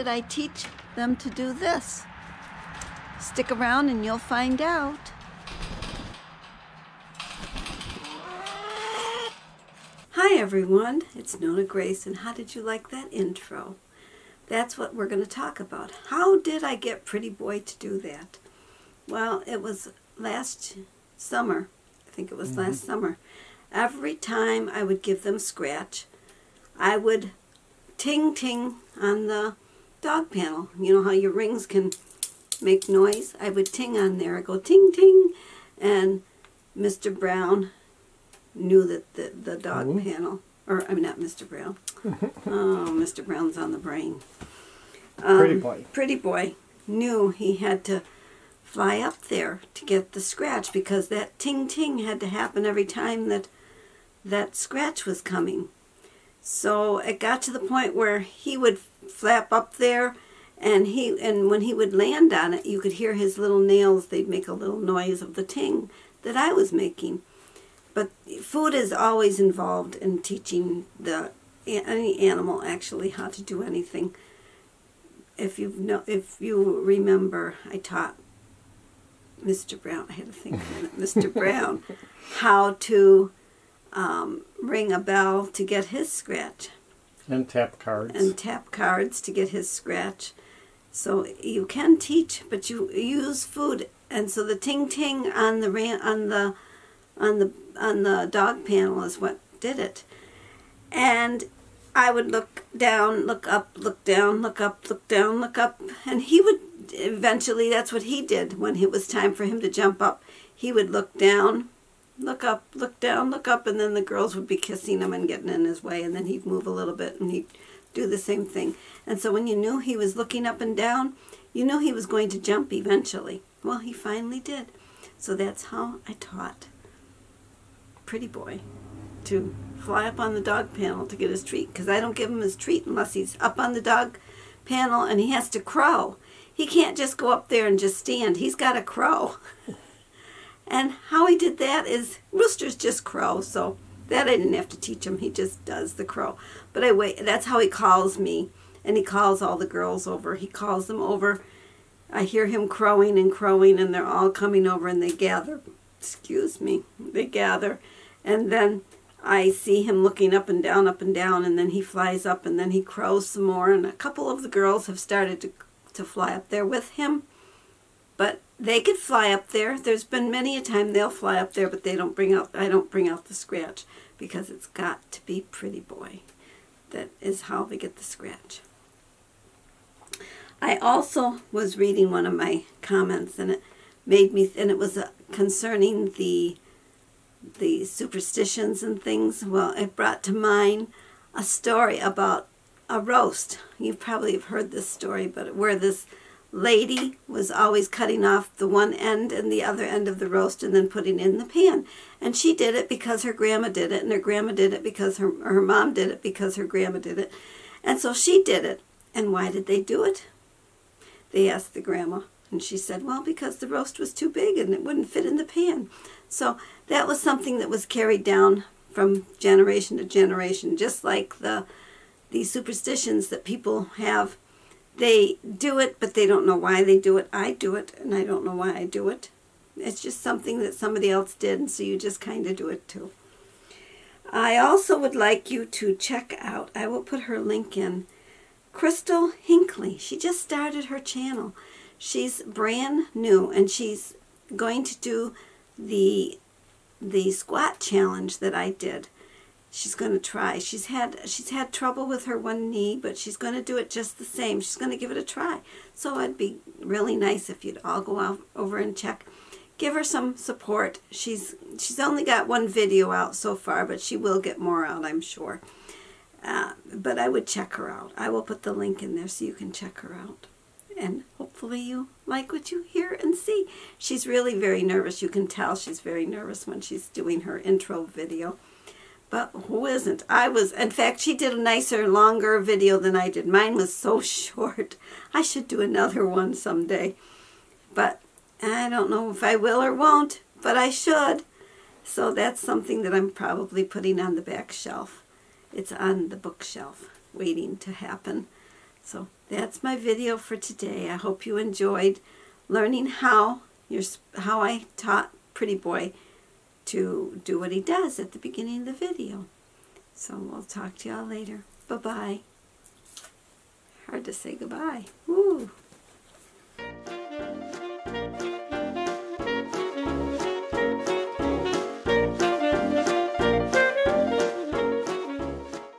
did I teach them to do this? Stick around and you'll find out. Hi everyone, it's NonnaGrace, and how did you like that intro? That's what we're going to talk about. How did I get Pretty Boy to do that? Well, it was last summer. I think it was last summer. Every time I would give them scratch, I would ting-ting on the dog panel. You know how your rings can make noise? I would ting on there. I go ting-ting. And Mr. Brown knew that the dog panel, or I mean not Mr. Brown. Oh, Mr. Brown's on the brain. Pretty Boy knew he had to fly up there to get the scratch, because that ting-ting had to happen every time that scratch was coming. So it got to the point where he would flap up there, and when he would land on it, you could hear his little nails. They'd make a little noise of the ting that I was making. But food is always involved in teaching any animal actually how to do anything. If you remember, I taught Mr. Brown, I had to think a minute, Mr. Brown, how to ring a bell to get his scratch. And tap cards. And tap cards to get his scratch. So you can teach, but you use food. And so the ting-ting on the dog panel is what did it. And I would look down, look up, look down, look up, look down, look up, and he would eventually, that's what he did when it was time for him to jump up. He would look down, look up, look down, look up, and then the girls would be kissing him and getting in his way, and then he'd move a little bit and he'd do the same thing. And so when you knew he was looking up and down, you knew he was going to jump eventually. Well, he finally did. So that's how I taught Pretty Boy to fly up on the dog panel to get his treat, because I don't give him his treat unless he's up on the dog panel and he has to crow. He can't just go up there and just stand. He's got to crow. And how he did that is roosters just crow, so that I didn't have to teach him. He just does the crow. But anyway, that's how he calls me, and he calls all the girls over. He calls them over. I hear him crowing and crowing, and they're all coming over, and they gather. Excuse me. They gather, and then I see him looking up and down, and then he flies up, and then he crows some more, and a couple of the girls have started to fly up there with him, but they could fly up there. There's been many a time they'll fly up there, but I don't bring out the scratch, because it's got to be Pretty Boy. That is how we get the scratch. I also was reading one of my comments, and it made me, and it was concerning the superstitions and things. Well, it brought to mind a story about a roast. You probably have heard this story, but where this lady was always cutting off the one end and the other end of the roast and then putting it in the pan. And she did it because her grandma did it, and her grandma did it because her mom did it because her grandma did it. And so she did it. And why did they do it? They asked the grandma. And she said, well, because the roast was too big and it wouldn't fit in the pan. So that was something that was carried down from generation to generation, just like the superstitions that people have. They do it, but they don't know why they do it. I do it, and I don't know why I do it. It's just something that somebody else did, and so you just kind of do it too. I also would like you to check out, I will put her link in, Chrystal Hinkley. She just started her channel. She's brand new, and she's going to do the squat challenge that I did. She's going to try. She's had trouble with her one knee, but she's going to do it just the same. She's going to give it a try. So it'd be really nice if you'd all go out over and check. Give her some support. She's only got one video out so far, but she will get more out, I'm sure. But I would check her out. I will put the link in there so you can check her out. And hopefully you like what you hear and see. She's really very nervous. You can tell she's very nervous when she's doing her intro video. But who isn't? I was. In fact, she did a nicer, longer video than I did. Mine was so short. I should do another one someday. But I don't know if I will or won't, but I should. So that's something that I'm probably putting on the back shelf. It's on the bookshelf, waiting to happen. So that's my video for today. I hope you enjoyed learning how I taught Pretty Boy to do what he does at the beginning of the video. So we'll talk to y'all later. Bye-bye. Hard to say goodbye. Woo!